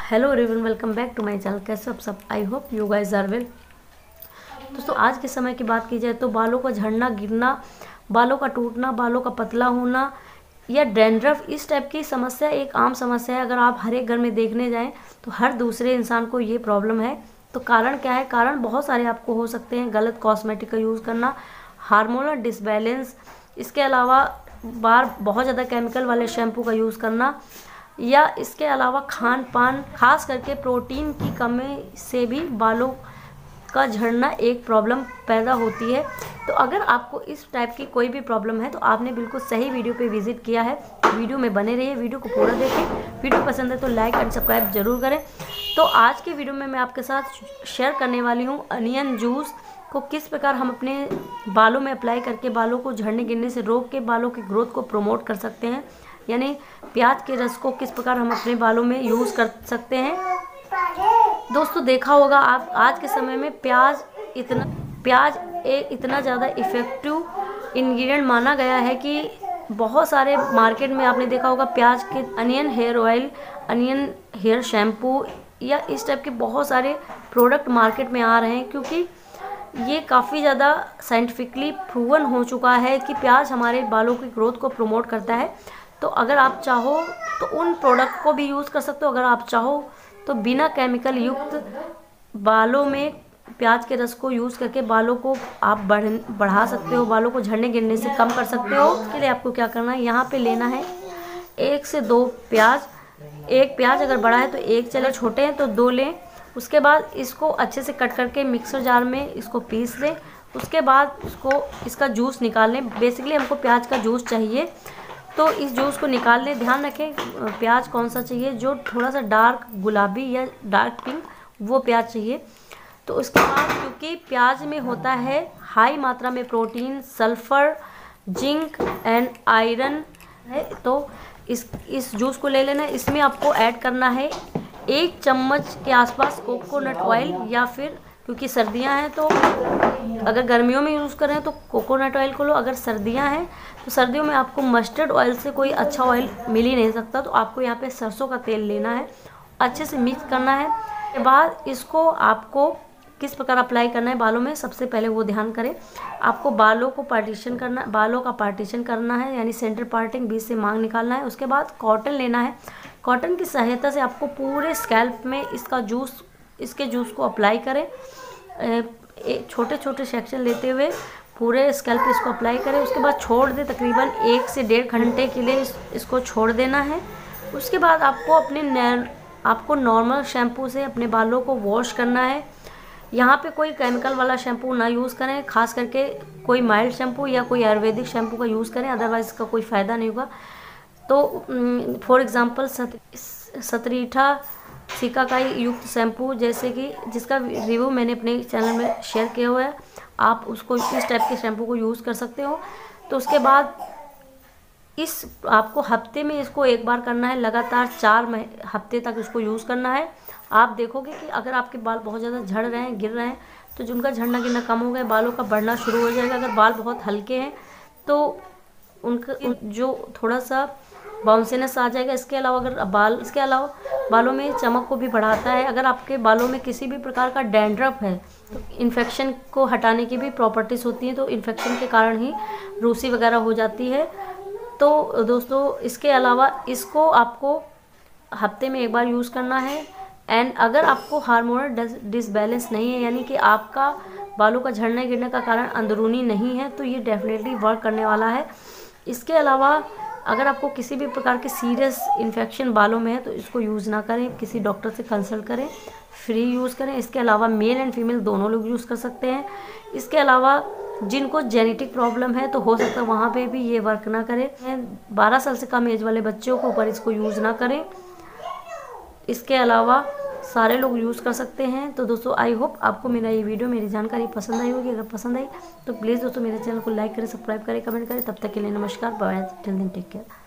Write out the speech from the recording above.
Hello everyone, welcome back to my channel. कैसे आप सब? I hope you guys are well. दोस्तों, आज के समय की बात की जाए तो बालों का झड़ना, गिरना, बालों का टूटना, बालों का पतला होना या डैंड्रफ, इस टाइप की समस्या एक आम समस्या है। अगर आप हर एक घर में देखने जाएं तो हर दूसरे इंसान को ये प्रॉब्लम है। तो कारण क्या है? कारण बहुत सारे आपको हो सकते हैं। गलत कॉस्मेटिक का यूज़ करना, हार्मोनल डिसबैलेंस, इसके अलावा बार बहुत ज़्यादा केमिकल वाले शैम्पू का यूज़ करना या इसके अलावा खान पान, खास करके प्रोटीन की कमी से भी बालों का झड़ना एक प्रॉब्लम पैदा होती है। तो अगर आपको इस टाइप की कोई भी प्रॉब्लम है तो आपने बिल्कुल सही वीडियो पे विजिट किया है। वीडियो में बने रहिए, वीडियो को पूरा देखें। वीडियो पसंद है तो लाइक एंड सब्सक्राइब जरूर करें। तो आज की वीडियो में मैं आपके साथ शेयर करने वाली हूँ अनियन जूस को किस प्रकार हम अपने बालों में अप्लाई करके बालों को झड़ने गिरने से रोक के बालों की ग्रोथ को प्रमोट कर सकते हैं। यानी प्याज के रस को किस प्रकार हम अपने बालों में यूज़ कर सकते हैं। दोस्तों, देखा होगा आप आज के समय में प्याज इतना ज़्यादा इफ़ेक्टिव इंग्रेडिएंट माना गया है कि बहुत सारे मार्केट में आपने देखा होगा प्याज के onion hair oil, onion hair shampoo या इस टाइप के बहुत सारे प्रोडक्ट मार्केट में आ रहे हैं, क्योंकि ये काफ़ी ज़्यादा साइंटिफिकली प्रूवन हो चुका है कि प्याज हमारे बालों की ग्रोथ को प्रमोट करता है। तो अगर आप चाहो तो उन प्रोडक्ट को भी यूज़ कर सकते हो। अगर आप चाहो तो बिना केमिकल युक्त बालों में प्याज के रस को यूज़ करके बालों को आप बढ़ा सकते हो, बालों को झड़ने गिरने से कम कर सकते हो। उसके लिए आपको क्या करना है, यहाँ पे लेना है 1 से 2 प्याज। एक प्याज अगर बड़ा है तो एक, चले छोटे हैं तो 2 लें। उसके बाद इसको अच्छे से कट करके मिक्सर जार में इसको पीस लें। उसके बाद इसका जूस निकाल लें। बेसिकली हमको प्याज का जूस चाहिए तो इस जूस को निकाल लें। ध्यान रखें प्याज कौन सा चाहिए, जो थोड़ा सा डार्क गुलाबी या डार्क पिंक, वो प्याज चाहिए। तो उसके बाद क्योंकि प्याज में होता है हाई मात्रा में protein, sulphur, zinc and iron है, तो इस जूस को ले लेना। इसमें आपको ऐड करना है 1 चम्मच के आसपास कोकोनट ऑयल, या फिर क्योंकि सर्दियां हैं तो अगर गर्मियों में यूज़ करें तो कोकोनट ऑयल को लो। अगर सर्दियां हैं तो सर्दियों में आपको मस्टर्ड ऑयल से कोई अच्छा ऑयल मिल ही नहीं सकता, तो आपको यहाँ पे सरसों का तेल लेना है, अच्छे से मिक्स करना है। उसके बाद इसको आपको किस प्रकार अप्लाई करना है बालों में, सबसे पहले वो ध्यान करें। आपको बालों का पार्टीशन करना है, यानी सेंटर पार्टिंग, बीच से मांग निकालना है। उसके बाद कॉटन लेना है, कॉटन की सहायता से आपको पूरे स्कैल्प में इसके जूस को अप्लाई करें। छोटे छोटे सेक्शन लेते हुए पूरे स्कैल्प पे इसको अप्लाई करें। उसके बाद छोड़ दें, तकरीबन 1 से 1.5 घंटे के लिए इसको छोड़ देना है। उसके बाद आपको आपको नॉर्मल शैम्पू से अपने बालों को वॉश करना है। यहाँ पे कोई केमिकल वाला शैम्पू ना यूज़ करें, खास करके कोई माइल्ड शैम्पू या कोई आयुर्वेदिक शैम्पू का यूज़ करें, अदरवाइज़ इसका कोई फ़ायदा नहीं होगा। तो फॉर एग्ज़ाम्पल सतरीठा सिक्का का युक्त शैम्पू, जैसे कि जिसका रिव्यू मैंने अपने चैनल में शेयर किया हुआ है, आप उसको इस टाइप के शैम्पू को यूज़ कर सकते हो। तो उसके बाद आपको हफ्ते में इसको एक बार करना है, लगातार 4 हफ्ते तक इसको यूज़ करना है। आप देखोगे कि अगर आपके बाल बहुत ज़्यादा झड़ रहे हैं, गिर रहे हैं, तो जिनका झड़ना गिरना कम हो गया, बालों का बढ़ना शुरू हो जाएगा। अगर बाल बहुत हल्के हैं तो उनका जो थोड़ा सा बाउंसीनेस आ जाएगा। इसके अलावा बालों में चमक को भी बढ़ाता है। अगर आपके बालों में किसी भी प्रकार का डैंड्रफ है तो इन्फेक्शन को हटाने की भी प्रॉपर्टीज़ होती हैं, तो इन्फेक्शन के कारण ही रूसी वगैरह हो जाती है। तो दोस्तों, इसके अलावा इसको आपको हफ्ते में एक बार यूज़ करना है। एंड अगर आपको हार्मोनल डिसबैलेंस नहीं है, यानी कि आपका बालों का झड़ने गिरने का कारण अंदरूनी नहीं है, तो ये डेफिनेटली वर्क करने वाला है। इसके अलावा अगर आपको किसी भी प्रकार के सीरियस इन्फेक्शन बालों में है तो इसको यूज़ ना करें, किसी डॉक्टर से कंसल्ट करें, फ्री यूज़ करें। इसके अलावा मेल एंड फीमेल दोनों लोग यूज़ कर सकते हैं। इसके अलावा जिनको जेनेटिक प्रॉब्लम है तो हो सकता है वहाँ पे भी ये वर्क ना करें। 12 साल से कम एज वाले बच्चों को ऊपर इसको यूज़ ना करें। इसके अलावा सारे लोग यूज़ कर सकते हैं। तो दोस्तों, आई होप आपको मेरा ये वीडियो, मेरी जानकारी पसंद आई होगी। अगर पसंद आई तो प्लीज़ दोस्तों मेरे चैनल को लाइक करें, सब्सक्राइब करें, कमेंट करें। तब तक के लिए नमस्कार, bye, till then, take care.